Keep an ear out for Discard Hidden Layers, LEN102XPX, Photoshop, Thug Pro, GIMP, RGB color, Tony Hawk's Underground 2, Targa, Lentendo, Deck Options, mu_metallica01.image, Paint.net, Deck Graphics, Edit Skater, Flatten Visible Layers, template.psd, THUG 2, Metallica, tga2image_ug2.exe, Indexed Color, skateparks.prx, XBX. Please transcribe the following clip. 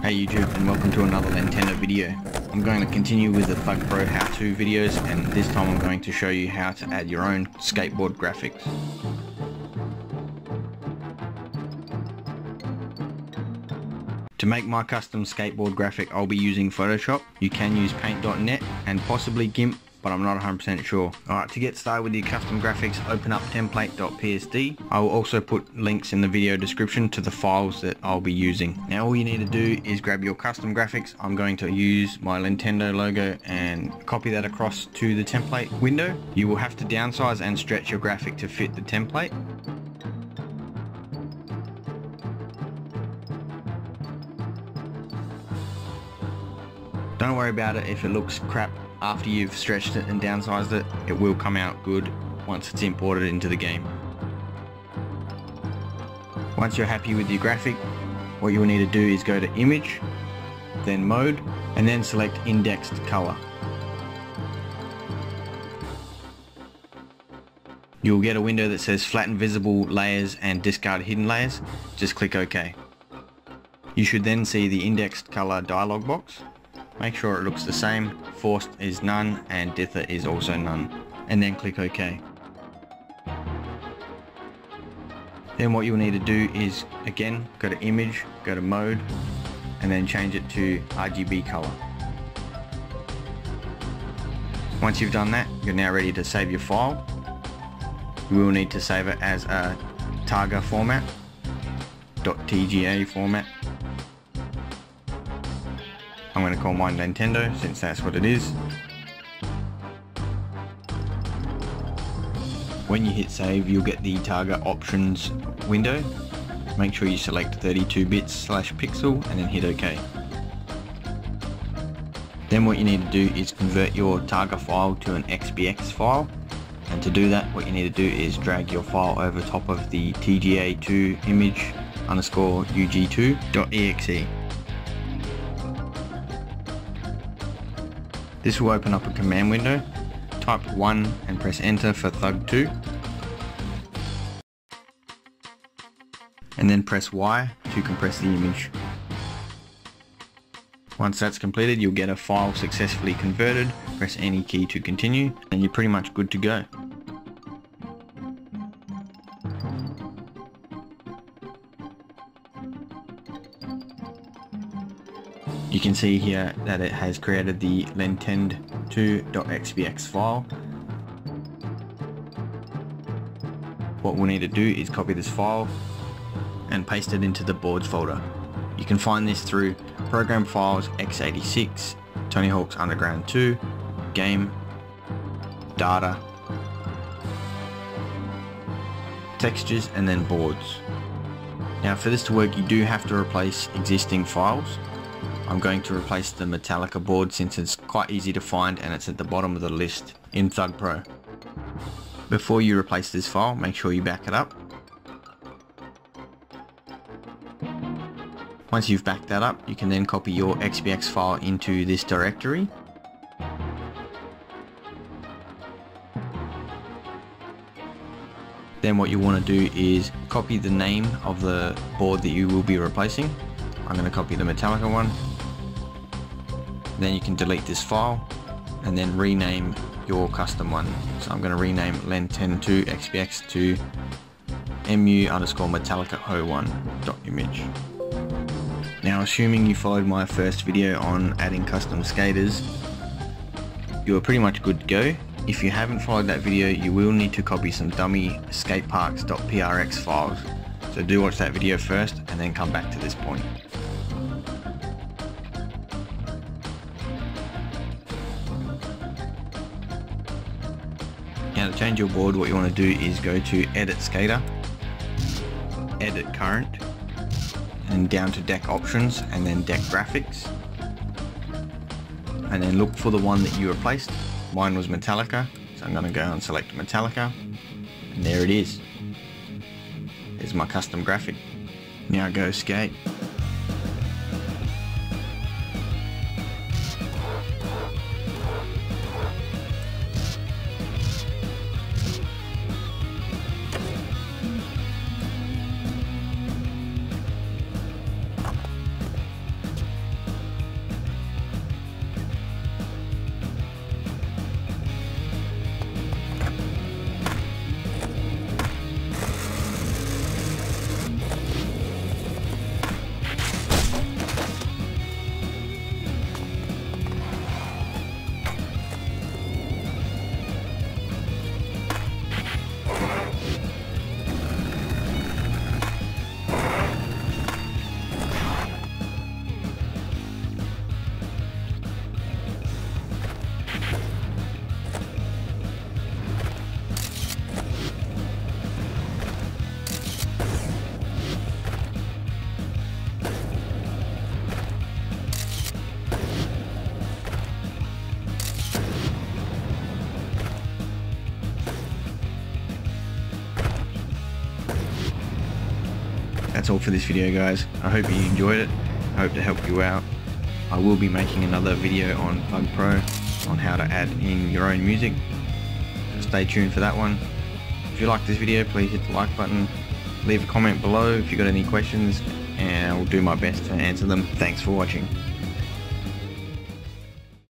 Hey YouTube, and welcome to another Lentendo video. I'm going to continue with the Thug Pro how-to videos, and this time I'm going to show you how to add your own skateboard graphics. To make my custom skateboard graphic, I'll be using Photoshop. You can use Paint.net and possibly GIMP, but I'm not 100% sure. Alright, to get started with your custom graphics, open up template.psd. I will also put links in the video description to the files that I'll be using. Now all you need to do is grab your custom graphics. I'm going to use my Lentendo logo and copy that across to the template window. You will have to downsize and stretch your graphic to fit the template. Don't worry about it if it looks crap. After you've stretched it and downsized it, it will come out good once it's imported into the game. Once you're happy with your graphic, what you will need to do is go to Image, then Mode, and then select Indexed Color. You'll get a window that says Flatten Visible Layers and Discard Hidden Layers. Just click OK. You should then see the Indexed Color dialog box. Make sure it looks the same, Forced is none and Dither is also none, and then click OK. Then what you'll need to do is, again, go to Image, go to Mode, and then change it to RGB color. Once you've done that, you're now ready to save your file. You will need to save it as a Targa format, .tga format. I'm going to call mine Lentendo since that's what it is. When you hit save, you'll get the Targa options window. Make sure you select 32bits/pixel and then hit OK. Then what you need to do is convert your Targa file to an XBX file, and to do that what you need to do is drag your file over top of the tga2image_ug2.exe. This will open up a command window. Type 1 and press enter for THUG 2. And then press Y to compress the image. Once that's completed, you'll get a file successfully converted. Press any key to continue and you're pretty much good to go. You can see here that it has created the LEN102XPX file. What we'll need to do is copy this file and paste it into the boards folder. You can find this through Program Files x86, Tony Hawk's Underground 2, Game, Data, Textures, and then Boards. Now for this to work, you do have to replace existing files. I'm going to replace the Metallica board since it's quite easy to find and it's at the bottom of the list in Thug Pro. Before you replace this file, make sure you back it up. Once you've backed that up, you can then copy your XBX file into this directory. Then what you want to do is copy the name of the board that you will be replacing. I'm going to copy the Metallica one. Then you can delete this file and then rename your custom one. So I'm going to rename LEN102XPX to mu_metallica01.image. Now assuming you followed my first video on adding custom skaters, you are pretty much good to go. If you haven't followed that video, you will need to copy some dummy skateparks.prx files. So do watch that video first and then come back to this point. Now to change your board, what you want to do is go to Edit Skater, Edit Current, and down to Deck Options and then Deck Graphics. And then look for the one that you replaced. Mine was Metallica, so I'm going to go and select Metallica. And there it is. There's my custom graphic. Now go skate. that's all for this video, guys. I hope you enjoyed it. I hope to help you out. I will be making another video on Thug Pro on how to add in your own music. So stay tuned for that one. If you like this video, please hit the like button. Leave a comment below if you've got any questions, and I'll do my best to answer them. Thanks for watching.